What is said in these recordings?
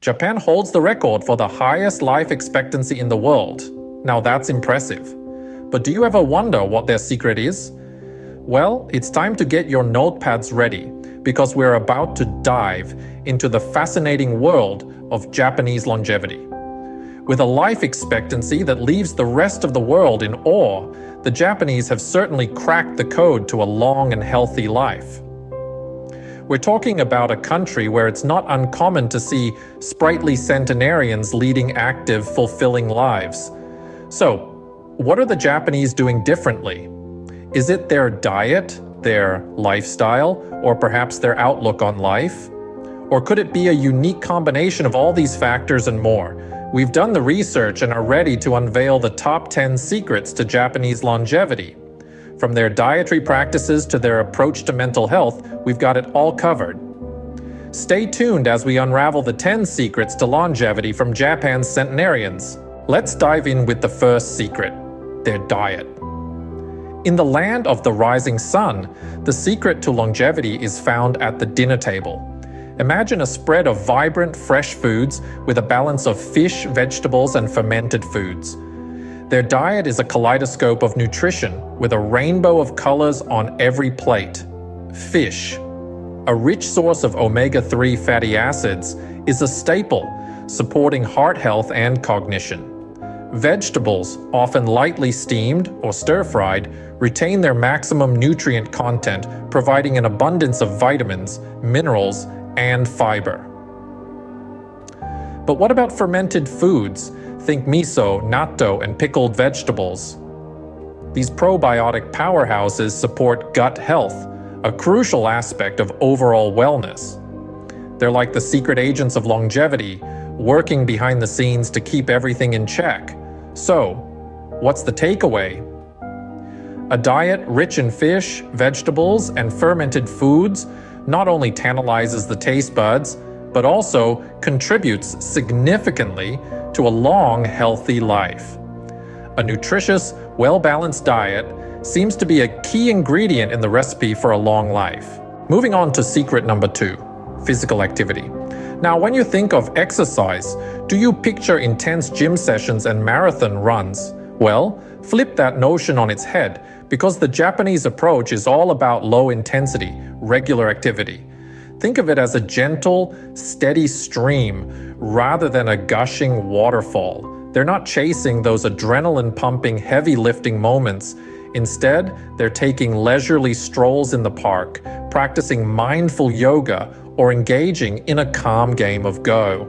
Japan holds the record for the highest life expectancy in the world. Now that's impressive. But do you ever wonder what their secret is? Well, it's time to get your notepads ready, because we're about to dive into the fascinating world of Japanese longevity. With a life expectancy that leaves the rest of the world in awe, the Japanese have certainly cracked the code to a long and healthy life. We're talking about a country where it's not uncommon to see sprightly centenarians leading active, fulfilling lives. So, what are the Japanese doing differently? Is it their diet, their lifestyle, or perhaps their outlook on life? Or could it be a unique combination of all these factors and more? We've done the research and are ready to unveil the top 10 secrets to Japanese longevity. From their dietary practices to their approach to mental health, we've got it all covered. Stay tuned as we unravel the 10 secrets to longevity from Japan's centenarians. Let's dive in with the first secret, their diet. In the land of the rising sun, the secret to longevity is found at the dinner table. Imagine a spread of vibrant, fresh foods with a balance of fish, vegetables, and fermented foods. Their diet is a kaleidoscope of nutrition, with a rainbow of colors on every plate. Fish, a rich source of omega-3 fatty acids, is a staple, supporting heart health and cognition. Vegetables, often lightly steamed or stir-fried, retain their maximum nutrient content, providing an abundance of vitamins, minerals, and fiber. But what about fermented foods? Think miso, natto, and pickled vegetables. These probiotic powerhouses support gut health, a crucial aspect of overall wellness. They're like the secret agents of longevity, working behind the scenes to keep everything in check. So, what's the takeaway? A diet rich in fish, vegetables, and fermented foods not only tantalizes the taste buds, but also contributes significantly to a long, healthy life. A nutritious, well-balanced diet seems to be a key ingredient in the recipe for a long life. Moving on to secret number 2, physical activity. Now, when you think of exercise, do you picture intense gym sessions and marathon runs? Well, flip that notion on its head, because the Japanese approach is all about low intensity, regular activity. Think of it as a gentle, steady stream rather than a gushing waterfall. They're not chasing those adrenaline-pumping, heavy-lifting moments. Instead, they're taking leisurely strolls in the park, practicing mindful yoga, or engaging in a calm game of Go.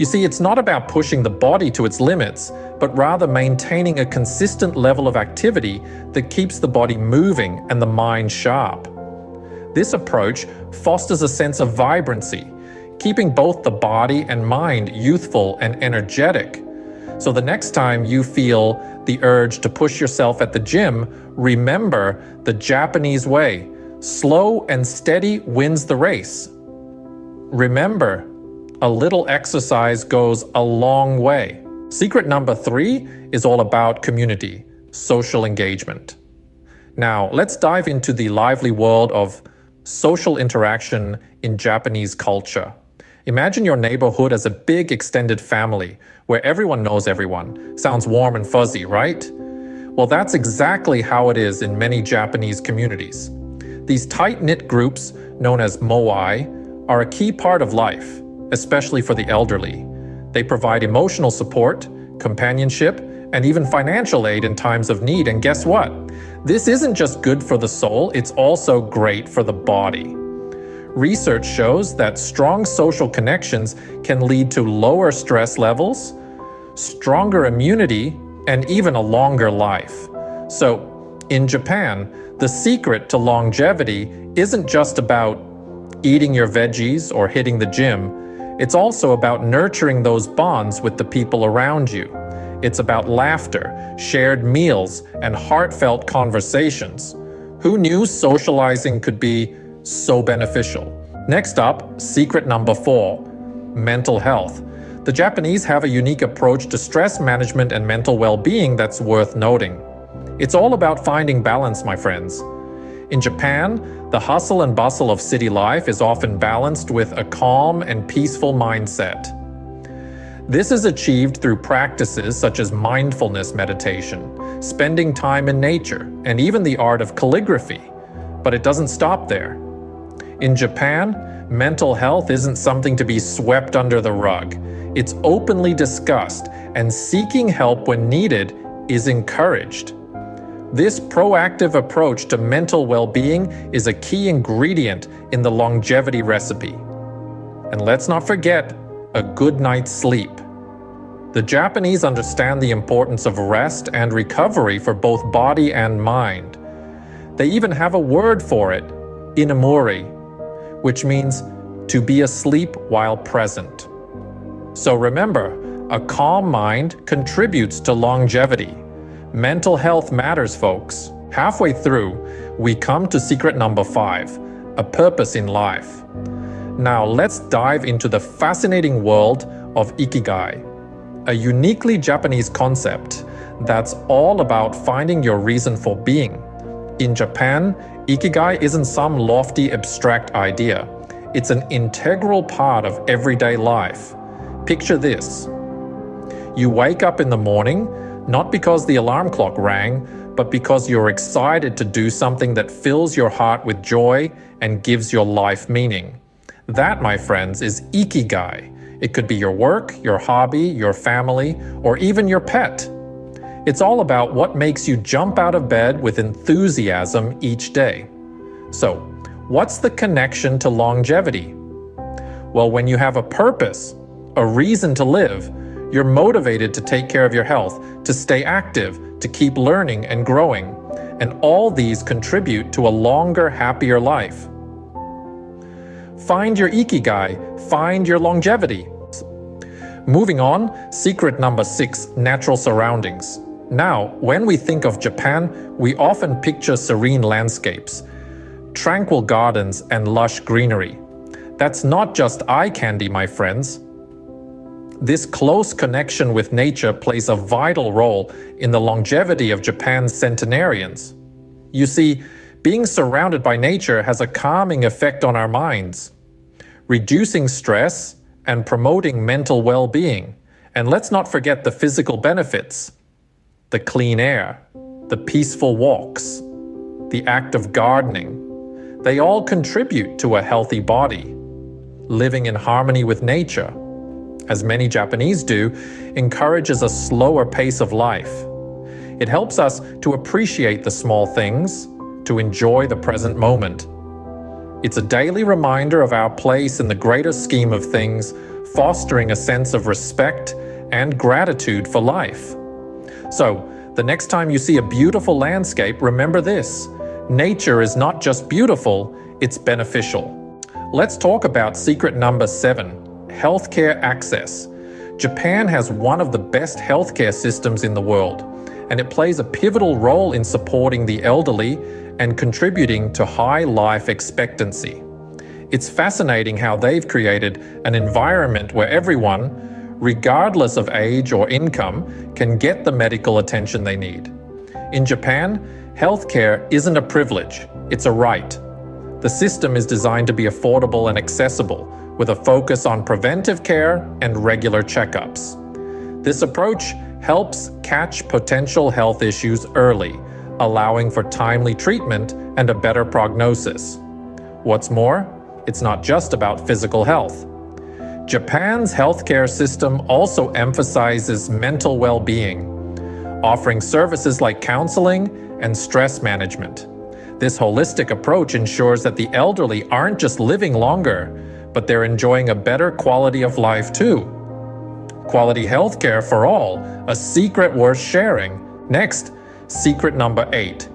You see, it's not about pushing the body to its limits, but rather maintaining a consistent level of activity that keeps the body moving and the mind sharp. This approach fosters a sense of vibrancy, keeping both the body and mind youthful and energetic. So the next time you feel the urge to push yourself at the gym, remember the Japanese way. Slow and steady wins the race. Remember, a little exercise goes a long way. Secret number 3 is all about community, social engagement. Now, let's dive into the lively world of social interaction in Japanese culture. Imagine your neighborhood as a big extended family where everyone knows everyone. Sounds warm and fuzzy, right? Well, that's exactly how it is in many Japanese communities. These tight-knit groups, known as moai, are a key part of life, especially for the elderly. They provide emotional support, companionship, and even financial aid in times of need. And guess what? This isn't just good for the soul, it's also great for the body. Research shows that strong social connections can lead to lower stress levels, stronger immunity, and even a longer life. So, in Japan, the secret to longevity isn't just about eating your veggies or hitting the gym. It's also about nurturing those bonds with the people around you. It's about laughter, shared meals, and heartfelt conversations. Who knew socializing could be so beneficial? Next up, secret number 4, mental health. The Japanese have a unique approach to stress management and mental well-being that's worth noting. It's all about finding balance, my friends. In Japan, the hustle and bustle of city life is often balanced with a calm and peaceful mindset. This is achieved through practices such as mindfulness meditation, spending time in nature, and even the art of calligraphy. But it doesn't stop there. In Japan, mental health isn't something to be swept under the rug. It's openly discussed, and seeking help when needed is encouraged. This proactive approach to mental well-being is a key ingredient in the longevity recipe. And let's not forget a good night's sleep. The Japanese understand the importance of rest and recovery for both body and mind. They even have a word for it, inamori, which means to be asleep while present. So remember, a calm mind contributes to longevity. Mental health matters, folks. Halfway through, we come to secret number 5, a purpose in life. Now let's dive into the fascinating world of Ikigai, a uniquely Japanese concept that's all about finding your reason for being. In Japan, Ikigai isn't some lofty, abstract idea. It's an integral part of everyday life. Picture this. You wake up in the morning, not because the alarm clock rang, but because you're excited to do something that fills your heart with joy and gives your life meaning. That, my friends, is Ikigai. It could be your work, your hobby, your family, or even your pet. It's all about what makes you jump out of bed with enthusiasm each day. So, what's the connection to longevity? Well, when you have a purpose, a reason to live, you're motivated to take care of your health, to stay active, to keep learning and growing. And all these contribute to a longer, happier life. Find your Ikigai, find your longevity. Moving on, secret number 6, natural surroundings. Now, when we think of Japan, we often picture serene landscapes, tranquil gardens, and lush greenery. That's not just eye candy, my friends. This close connection with nature plays a vital role in the longevity of Japan's centenarians. You see, being surrounded by nature has a calming effect on our minds, reducing stress and promoting mental well-being. And let's not forget the physical benefits, the clean air, the peaceful walks, the act of gardening. They all contribute to a healthy body. Living in harmony with nature, as many Japanese do, encourages a slower pace of life. It helps us to appreciate the small things, to enjoy the present moment. It's a daily reminder of our place in the greater scheme of things, fostering a sense of respect and gratitude for life. So, the next time you see a beautiful landscape, remember this: nature is not just beautiful, it's beneficial. Let's talk about secret number 7, healthcare access. Japan has one of the best healthcare systems in the world, and it plays a pivotal role in supporting the elderly and contributing to high life expectancy. It's fascinating how they've created an environment where everyone, regardless of age or income, can get the medical attention they need. In Japan, healthcare isn't a privilege, it's a right. The system is designed to be affordable and accessible, with a focus on preventive care and regular checkups. This approach helps catch potential health issues early, allowing for timely treatment and a better prognosis. What's more, it's not just about physical health. Japan's healthcare system also emphasizes mental well-being, offering services like counseling and stress management. This holistic approach ensures that the elderly aren't just living longer, but they're enjoying a better quality of life too. Quality healthcare for all, a secret worth sharing. Next, secret number 8,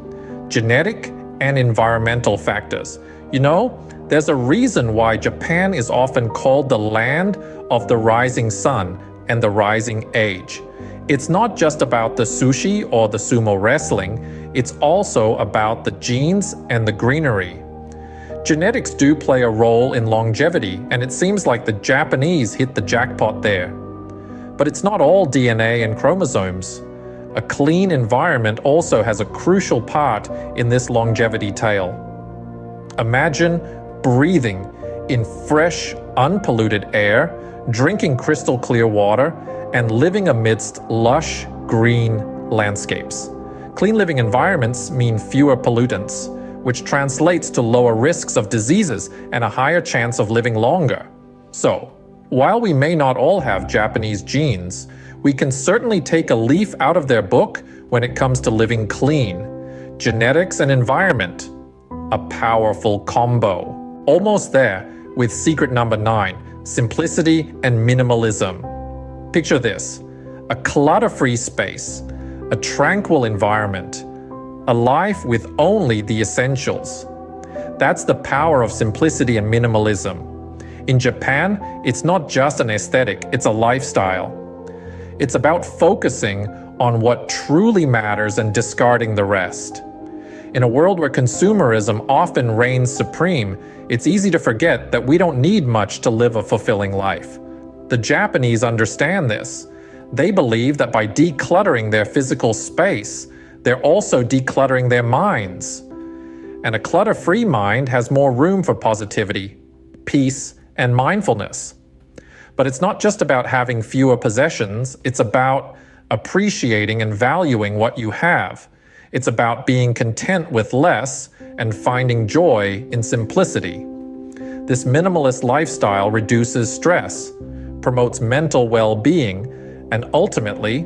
genetic and environmental factors. You know, there's a reason why Japan is often called the land of the rising sun and the rising age. It's not just about the sushi or the sumo wrestling, it's also about the genes and the greenery. Genetics do play a role in longevity, and it seems like the Japanese hit the jackpot there. But it's not all DNA and chromosomes. A clean environment also has a crucial part in this longevity tale. Imagine breathing in fresh, unpolluted air, drinking crystal clear water, and living amidst lush green landscapes. Clean living environments mean fewer pollutants, which translates to lower risks of diseases and a higher chance of living longer. So, while we may not all have Japanese genes, we can certainly take a leaf out of their book when it comes to living clean. Genetics and environment, a powerful combo. Almost there with secret number 9, simplicity and minimalism. Picture this, a clutter-free space, a tranquil environment, a life with only the essentials. That's the power of simplicity and minimalism. In Japan, it's not just an aesthetic, it's a lifestyle. It's about focusing on what truly matters and discarding the rest. In a world where consumerism often reigns supreme, it's easy to forget that we don't need much to live a fulfilling life. The Japanese understand this. They believe that by decluttering their physical space, they're also decluttering their minds. And a clutter-free mind has more room for positivity, peace, and mindfulness. But it's not just about having fewer possessions, it's about appreciating and valuing what you have. It's about being content with less and finding joy in simplicity. This minimalist lifestyle reduces stress, promotes mental well-being, and ultimately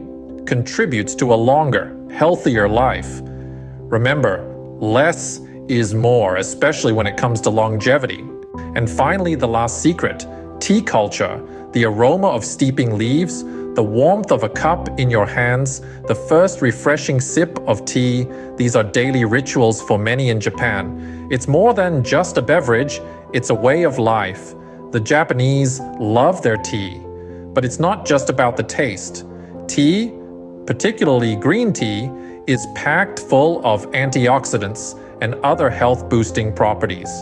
contributes to a longer, healthier life. Remember, less is more, especially when it comes to longevity. And finally, the last secret, tea culture, the aroma of steeping leaves, the warmth of a cup in your hands, the first refreshing sip of tea. These are daily rituals for many in Japan. It's more than just a beverage, it's a way of life. The Japanese love their tea, but it's not just about the taste. Tea, particularly green tea, is packed full of antioxidants and other health-boosting properties.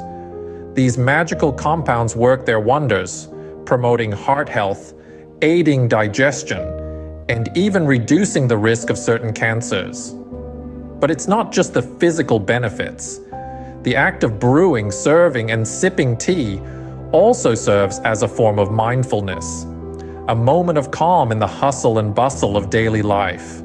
These magical compounds work their wonders, promoting heart health, aiding digestion, and even reducing the risk of certain cancers. But it's not just the physical benefits. The act of brewing, serving, and sipping tea also serves as a form of mindfulness, a moment of calm in the hustle and bustle of daily life.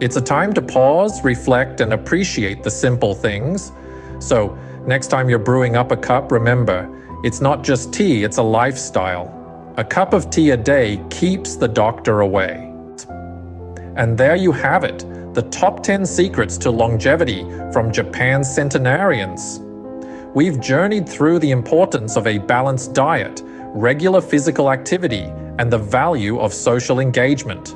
It's a time to pause, reflect, and appreciate the simple things. So, next time you're brewing up a cup, remember, it's not just tea, it's a lifestyle. A cup of tea a day keeps the doctor away. And there you have it, the top 10 secrets to longevity from Japan's centenarians. We've journeyed through the importance of a balanced diet, regular physical activity, and the value of social engagement.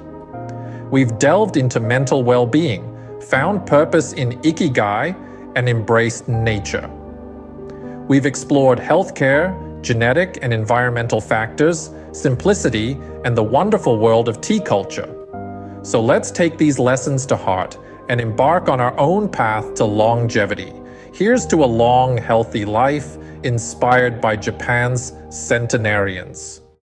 We've delved into mental well-being, found purpose in Ikigai, and embraced nature. We've explored healthcare, genetic and environmental factors, simplicity, and the wonderful world of tea culture. So let's take these lessons to heart and embark on our own path to longevity. Here's to a long, healthy life inspired by Japan's centenarians.